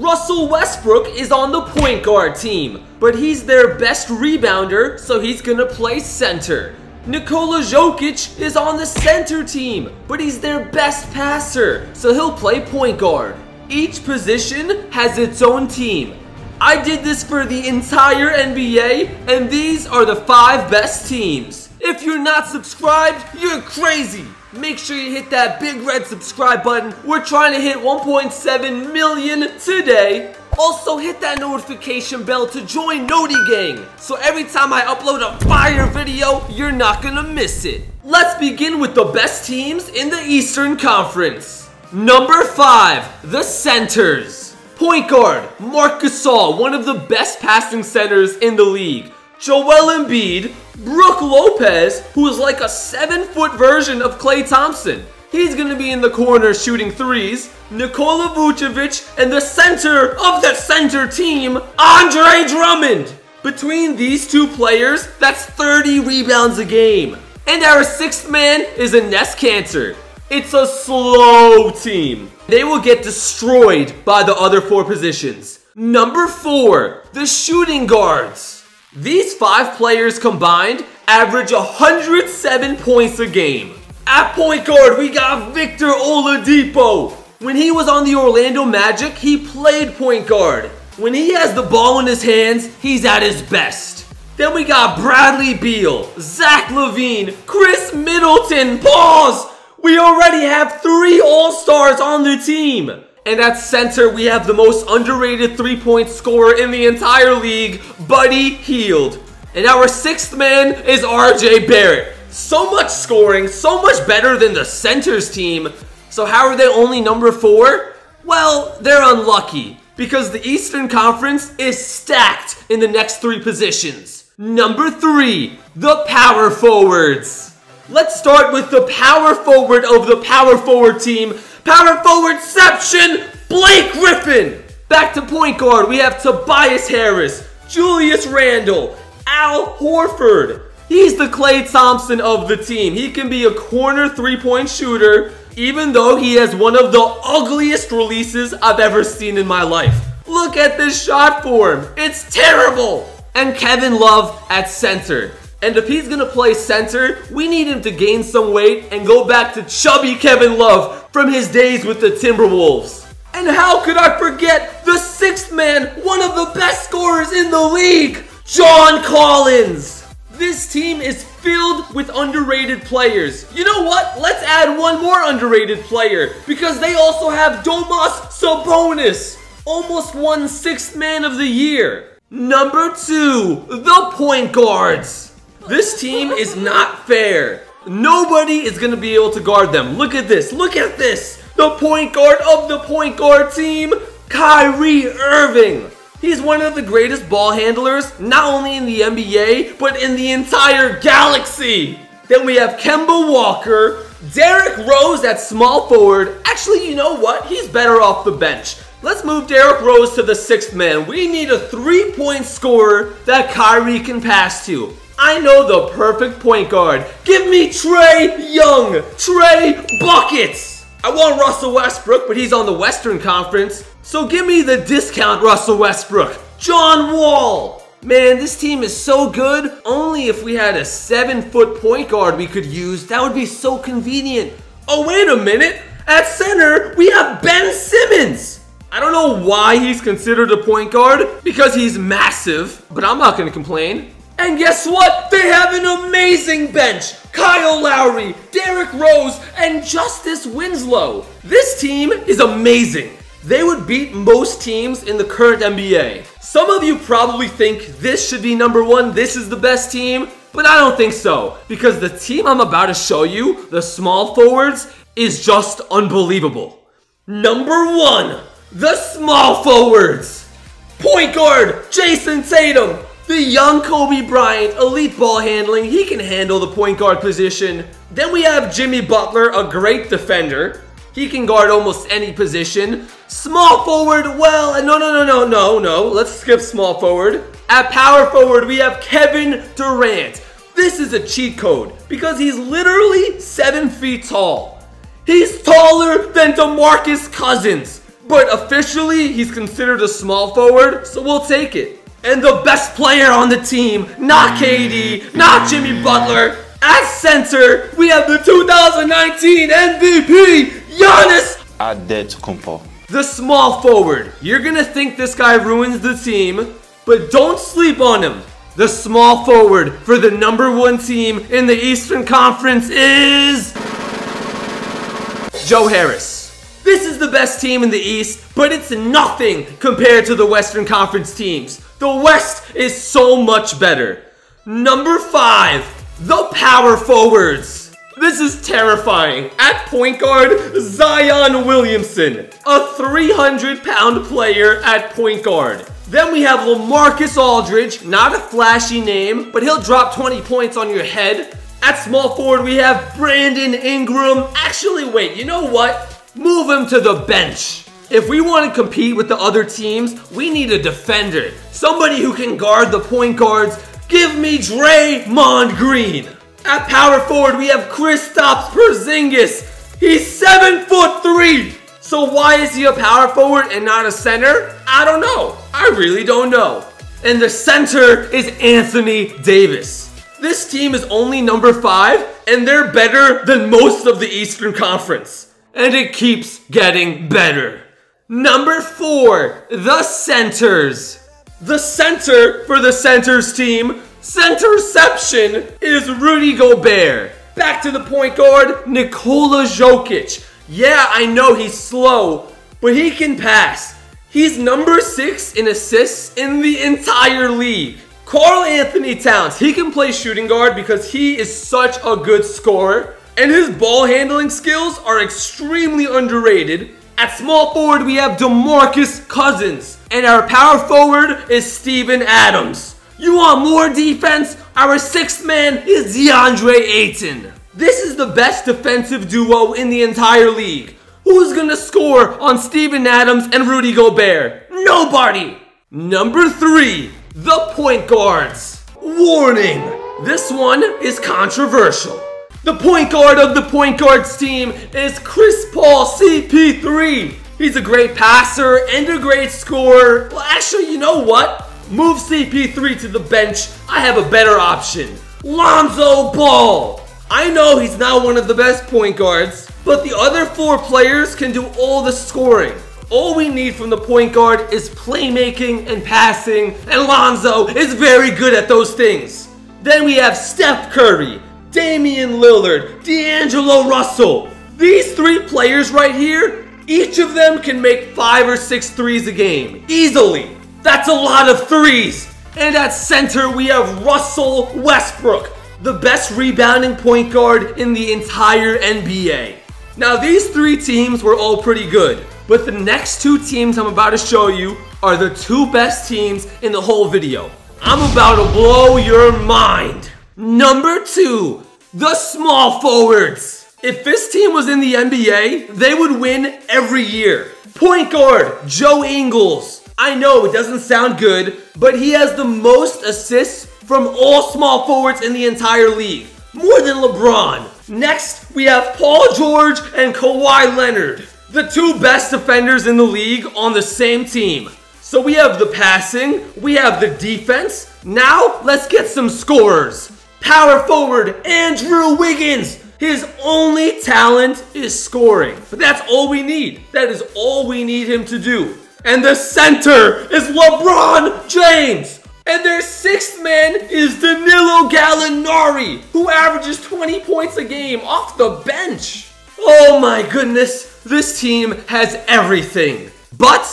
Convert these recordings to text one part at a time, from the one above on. Russell Westbrook is on the point guard team, but he's their best rebounder, so he's gonna play center. Nikola Jokic is on the center team, but he's their best passer, so he'll play point guard. Each position has its own team. I did this for the entire NBA, and these are the 5 best teams. If you're not subscribed, you're crazy. Make sure you hit that big red subscribe button. We're trying to hit 1.7 million today. Also, hit that notification bell to join Noti Gang, so every time I upload a fire video, you're not gonna miss it. Let's begin with the best teams in the Eastern Conference. Number 5, the centers. Point guard, Marc Gasol, one of the best passing centers in the league. Joel Embiid, Brook Lopez, who is like a 7-foot version of Klay Thompson. He's gonna be in the corner shooting threes. Nikola Vucevic and the center of the center team, Andre Drummond. Between these two players, that's 30 rebounds a game. And our 6th man is Enes Kanter. It's a slow team. They will get destroyed by the other 4 positions. Number 4, the shooting guards. These 5 players combined average 107 points a game. At point guard, we got Victor Oladipo. When he was on the Orlando Magic, he played point guard. When he has the ball in his hands, he's at his best. Then we got Bradley Beal, Zach LaVine, Chris Middleton. Pause! We already have 3 All-Stars on the team. And at center, we have the most underrated three-point scorer in the entire league, Buddy Hield. And our 6th man is RJ Barrett. So much scoring, so much better than the centers team. So how are they only number 4? Well, they're unlucky, because the Eastern Conference is stacked in the next 3 positions. Number 3, the power forwards. Let's start with the power forward of the power forward team. Power forwardception, Blake Griffin. Back to point guard, we have Tobias Harris, Julius Randle, Al Horford. He's the Klay Thompson of the team. He can be a corner three-point shooter, even though he has one of the ugliest releases I've ever seen in my life. Look at this shot form. It's terrible. And Kevin Love at center. And if he's gonna play center, we need him to gain some weight and go back to chubby Kevin Love from his days with the Timberwolves. And how could I forget the 6th man, one of the best scorers in the league, John Collins. This team is filled with underrated players. You know what? Let's add one more underrated player, because they also have Domas Sabonis. Almost won 6th man of the year. Number 2, the point guards. This team is not fair. Nobody is going to be able to guard them. Look at this. Look at this. The point guard of the point guard team, Kyrie Irving. He's one of the greatest ball handlers, not only in the NBA, but in the entire galaxy. Then we have Kemba Walker, Derrick Rose at small forward. Actually, you know what? He's better off the bench. Let's move Derrick Rose to the 6th man. We need a three-point scorer that Kyrie can pass to. I know the perfect point guard. Give me Trey Young. Trey buckets. I want Russell Westbrook, but he's on the Western Conference. So give me the discount Russell Westbrook. John Wall. Man, this team is so good. Only if we had a 7-foot point guard we could use. That would be so convenient. Oh, wait a minute. At center, we have Ben Simmons. I don't know why he's considered a point guard, because he's massive, but I'm not going to complain. And guess what? They have an amazing bench. Kyle Lowry, Derrick Rose, and Justice Winslow. This team is amazing. They would beat most teams in the current NBA. Some of you probably think this should be number 1, this is the best team, but I don't think so, because the team I'm about to show you, the small forwards, is just unbelievable. Number 1, the small forwards. Point guard, Jason Tatum. The young Kobe Bryant, elite ball handling, he can handle the point guard position. Then we have Jimmy Butler, a great defender. He can guard almost any position. Small forward, well, no. Let's skip small forward. At power forward, we have Kevin Durant. This is a cheat code, because he's literally 7 feet tall. He's taller than DeMarcus Cousins. but officially he's considered a small forward, so we'll take it. And the best player on the team, not KD, not Jimmy Butler. At center, we have the 2019 MVP, Giannis Antetokounmpo. The small forward. You're gonna think this guy ruins the team, but don't sleep on him. The small forward for the #1 team in the Eastern Conference is Joe Harris. This is the best team in the East, but it's nothing compared to the Western Conference teams. The West is so much better. #5, the power forwards. This is terrifying. At point guard, Zion Williamson, a 300-pound player at point guard. Then we have LaMarcus Aldridge, not a flashy name, but he'll drop 20 points on your head. At small forward, we have Brandon Ingram. Actually, wait, you know what? Move him to the bench. If we want to compete with the other teams, we need a defender. Somebody who can guard the point guards. Give me Draymond Green. At power forward, we have Kristaps Porzingis. He's 7'3". So why is he a power forward and not a center? I don't know. I really don't know. And the center is Anthony Davis. This team is only #5, and they're better than most of the Eastern Conference. And it keeps getting better. #4, the centers. The center for the centers team, centerception, is Rudy Gobert. Back to the point guard, Nikola Jokic. Yeah, I know he's slow, but he can pass. He's #6 in assists in the entire league. Karl Anthony Towns, he can play shooting guard because he is such a good scorer. And his ball handling skills are extremely underrated. At small forward, we have DeMarcus Cousins. And our power forward is Steven Adams. You want more defense? Our 6th man is DeAndre Ayton. This is the best defensive duo in the entire league. Who's gonna score on Steven Adams and Rudy Gobert? Nobody! #3, the point guards. Warning, this one is controversial. The point guard of the point guards team is Chris Paul, CP3. He's a great passer and a great scorer. Well, actually, you know what? Move CP3 to the bench. I have a better option. Lonzo Ball. I know he's not one of the best point guards, but the other 4 players can do all the scoring. All we need from the point guard is playmaking and passing, and Lonzo is very good at those things. Then we have Steph Curry, Damian Lillard, D'Angelo Russell. These 3 players right here, each of them can make 5 or 6 threes a game, easily. That's a lot of threes. And at center, we have Russell Westbrook, the best rebounding point guard in the entire NBA. Now, these 3 teams were all pretty good, but the next 2 teams I'm about to show you are the 2 best teams in the whole video. I'm about to blow your mind. #2, the small forwards. If this team was in the NBA, they would win every year. Point guard, Joe Ingles. I know it doesn't sound good, but he has the most assists from all small forwards in the entire league. More than LeBron. Next, we have Paul George and Kawhi Leonard, the 2 best defenders in the league on the same team. So we have the passing, we have the defense. Now, let's get some scorers. Power forward, Andrew Wiggins. His only talent is scoring. But that's all we need. That is all we need him to do. And the center is LeBron James. And their 6th man is Danilo Gallinari, who averages 20 points a game off the bench. Oh my goodness, this team has everything. But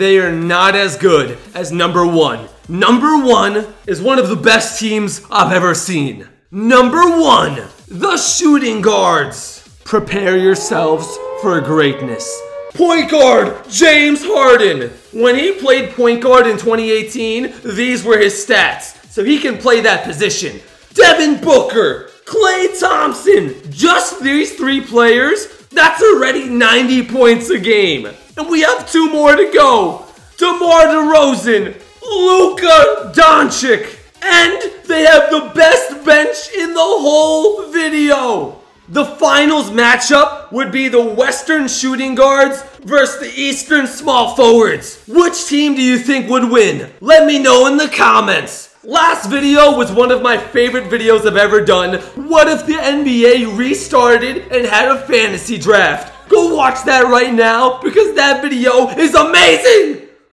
they are not as good as #1. #1 is one of the best teams I've ever seen. #1, the shooting guards. Prepare yourselves for greatness. Point guard, James Harden. When he played point guard in 2018, these were his stats, so he can play that position. Devin Booker, Klay Thompson, just these 3 players, that's already 90 points a game. And we have 2 more to go. DeMar DeRozan, Luka Doncic, and they have the best bench in the whole video. The finals matchup would be the Western shooting guards versus the Eastern small forwards. Which team do you think would win? Let me know in the comments. Last video was one of my favorite videos I've ever done. What if the NBA restarted and had a fantasy draft? Go watch that right now because that video is amazing!